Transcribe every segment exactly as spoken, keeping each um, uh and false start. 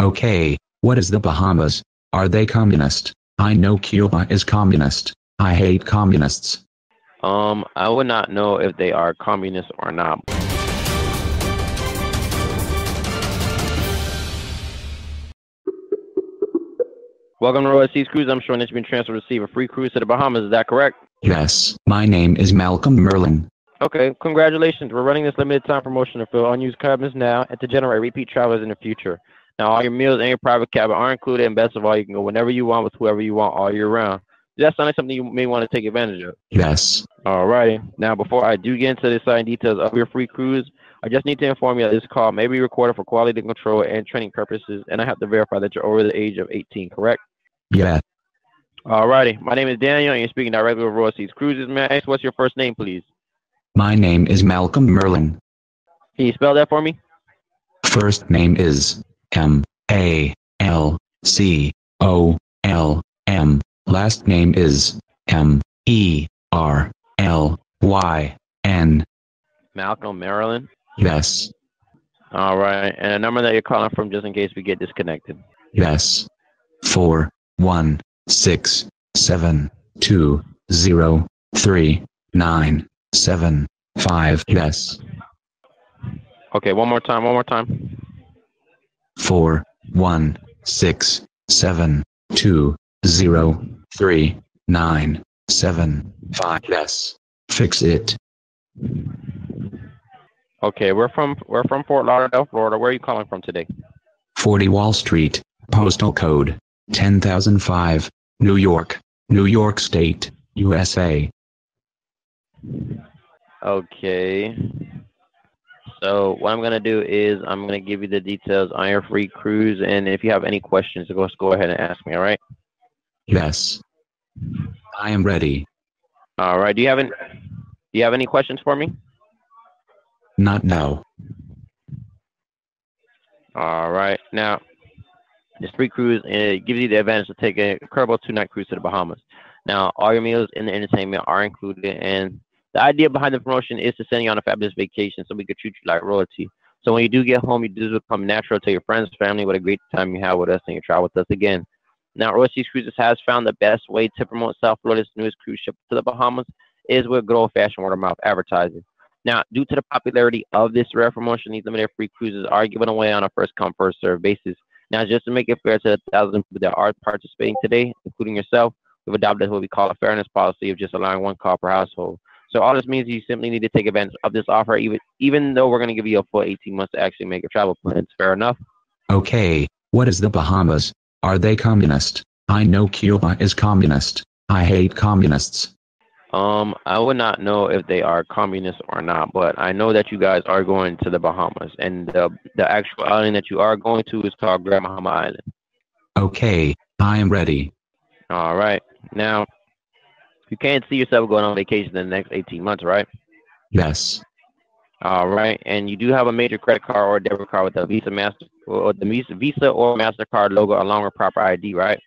Okay, what is the Bahamas? Are they communist? I know Cuba is communist. I hate communists. Um, I would not know if they are communist or not. Welcome to Royal Seas Cruises. I'm Sean that you've been transferred to receive a free cruise to the Bahamas. Is that correct? Yes. My name is Malcolm Merlyn. Okay. Congratulations. We're running this limited time promotion to fill unused cabins now and to generate repeat travelers in the future. Now, all your meals and your private cabin are included, and best of all, you can go whenever you want with whoever you want all year round. Does that sound like something you may want to take advantage of? Yes. All righty. Now, before I do get into the exciting details of your free cruise, I just need to inform you that this call may be recorded for quality control and training purposes, and I have to verify that you're over the age of eighteen, correct? Yeah. All righty. My name is Daniel, and you're speaking directly with Royal Seas Cruises. May I ask what's your first name, please? My name is Malcolm Merlyn. Can you spell that for me? First name is M A L C O L M. Last name is M E R L Y N. Malcolm Merlyn? Yes. All right. And the number that you're calling from just in case we get disconnected? Yes. Four one six seven two zero three nine seven five. Yes. Okay, one more time, one more time. Four one six seven two zero three nine seven five. Yes. Fix it. Okay, we're from we're from Fort Lauderdale, Florida. Where are you calling from today? forty Wall Street, postal code ten thousand five, New York, New York State, U S A. Okay. So what I'm going to do is I'm going to give you the details on your free cruise, and if you have any questions, just go ahead and ask me, all right? Yes. I am ready. All right. Do you have any, do you have any questions for me? Not now. All right. Now, this free cruise, it gives you the advantage to take a incredible two-night cruise to the Bahamas. Now, all your meals and the entertainment are included, and the idea behind the promotion is to send you on a fabulous vacation so we could treat you like royalty. So when you do get home, you do become natural to your friends, family. What a great time you have with us, and you travel with us again. Now, Royal Seas Cruises has found the best way to promote South Florida's newest cruise ship to the Bahamas is with good old-fashioned word-of-mouth advertising. Now, due to the popularity of this rare promotion, these limited free cruises are given away on a first-come, first-served basis. Now, just to make it fair to the thousands of people that are participating today, including yourself, we've adopted what we call a fairness policy of just allowing one call per household. So all this means you simply need to take advantage of this offer, even even though we're going to give you a full eighteen months to actually make your travel plans. Fair enough? Okay. What is the Bahamas? Are they communist? I know Cuba is communist. I hate communists. Um, I would not know if they are communist or not, but I know that you guys are going to the Bahamas, and the, the actual island that you are going to is called Grand Bahama Island. Okay. I am ready. All right. Now, you can't see yourself going on vacation in the next eighteen months, right? Yes. All right. And you do have a major credit card or debit card with a Visa Master or the Visa or MasterCard logo along with proper I D, right?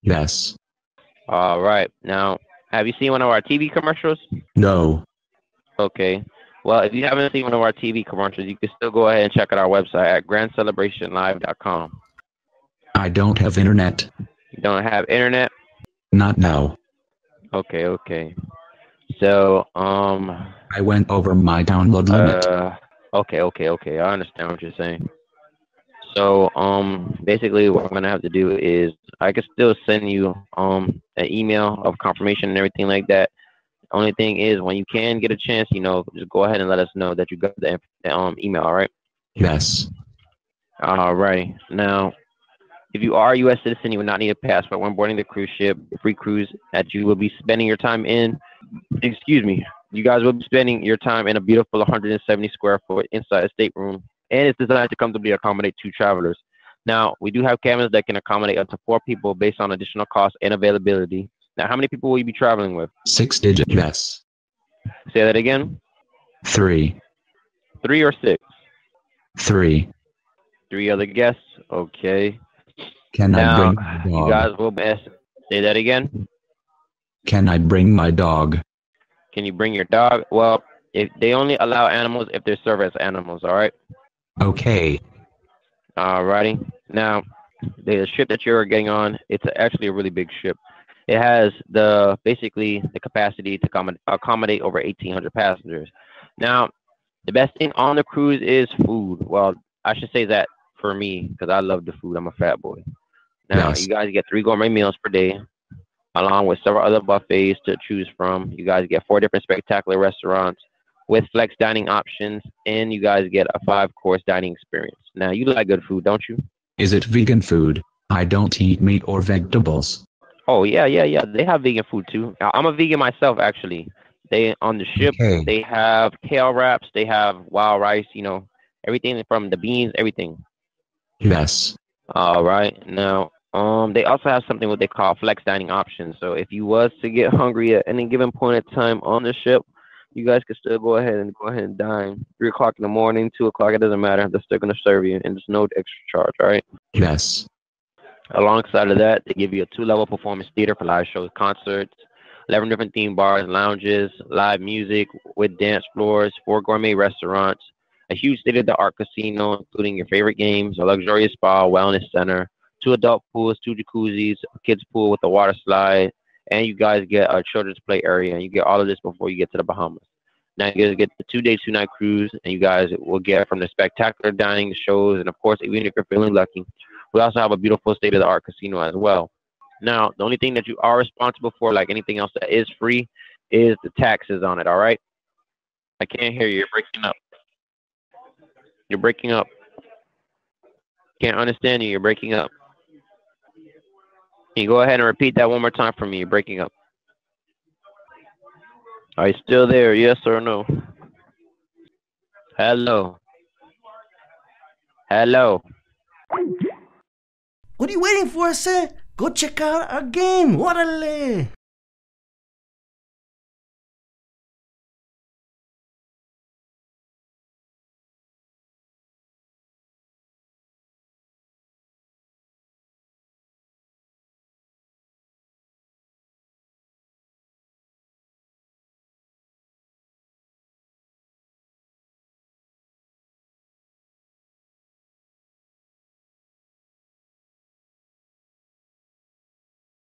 Yes. All right. Now, have you seen one of our T V commercials? No. Okay. Well, if you haven't seen one of our T V commercials, you can still go ahead and check out our website at Grand Celebration Live dot com. I don't have internet. You don't have internet? Not now. Okay, okay. So, um... I went over my download limit. Uh, okay, okay, okay. I understand what you're saying. So, um, basically what I'm going to have to do is I can still send you um an email of confirmation and everything like that. Only thing is when you can get a chance, you know, just go ahead and let us know that you got the um email, all right? Yes. All right. Now, if you are a U S citizen, you will not need a passport when boarding the cruise ship. The free cruise that you will be spending your time in, excuse me, you guys will be spending your time in a beautiful one hundred seventy square foot inside stateroom, and it's designed to comfortably accommodate two travelers. Now, we do have cabins that can accommodate up to four people based on additional cost and availability. Now, how many people will you be traveling with? Six digits, yes. Say that again. Three. Three or six? Three. Three other guests? Okay. Can now, I bring my dog? You guys will best say that again. Can I bring my dog? Can you bring your dog? Well, if they only allow animals if they're served as animals, all right? Okay. Alrighty. Now, the ship that you're getting on, it's actually a really big ship. It has the basically the capacity to accommodate over eighteen hundred passengers. Now, the best thing on the cruise is food. Well, I should say that for me, because I love the food. I'm a fat boy. Now, nice. You guys get three gourmet meals per day, along with several other buffets to choose from. You guys get four different spectacular restaurants with flex dining options, and you guys get a five-course dining experience. Now, you like good food, don't you? Is it vegan food? I don't eat meat or vegetables. Oh, yeah, yeah, yeah. They have vegan food, too. I'm a vegan myself, actually. They on the ship, okay. They have kale wraps. They have wild rice, you know, everything from the beans, everything. Yes. All right. Now, um, they also have something what they call flex dining options. So if you was to get hungry at any given point of time on the ship, you guys could still go ahead and go ahead and dine. Three o'clock in the morning, two o'clock, it doesn't matter. They're still gonna serve you, and there's no extra charge. All right. Yes. Alongside of that, they give you a two-level performance theater for live shows, concerts, eleven different theme bars, lounges, live music with dance floors, four gourmet restaurants, a huge state-of-the-art casino, including your favorite games, a luxurious spa, wellness center, two adult pools, two jacuzzis, a kids pool with a water slide, and you guys get a children's play area. And you get all of this before you get to the Bahamas. Now you guys get the two-day, two-night cruise, and you guys will get from the spectacular dining, the shows, and of course, even if you're feeling lucky, we also have a beautiful state-of-the-art casino as well. Now, the only thing that you are responsible for, like anything else that is free, is the taxes on it, all right? I can't hear you. You're breaking up. You're breaking up. Can't understand you. You're breaking up. Can you go ahead and repeat that one more time for me? You're breaking up. Are you still there? Yes or no? Hello. Hello. What are you waiting for, sir? Go check out our game. What a lay.